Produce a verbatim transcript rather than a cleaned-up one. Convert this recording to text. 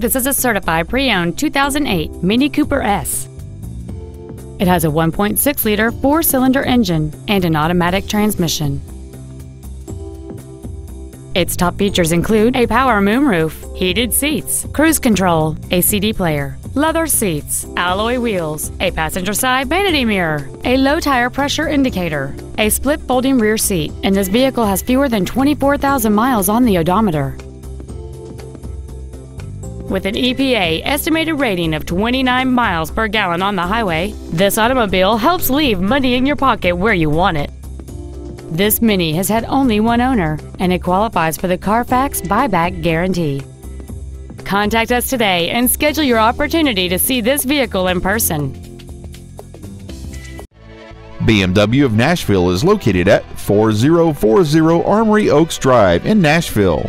This is a certified pre-owned two thousand eight Mini Cooper S. It has a one point six liter four-cylinder engine and an automatic transmission. Its top features include a power moonroof, heated seats, cruise control, a C D player, leather seats, alloy wheels, a passenger side vanity mirror, a low tire pressure indicator, a split folding rear seat, and this vehicle has fewer than twenty-four thousand miles on the odometer. With an E P A estimated rating of twenty-nine miles per gallon on the highway, this automobile helps leave money in your pocket where you want it. This Mini has had only one owner, and it qualifies for the Carfax buyback guarantee. Contact us today and schedule your opportunity to see this vehicle in person. B M W of Nashville is located at four thousand forty Armory Oaks Drive in Nashville.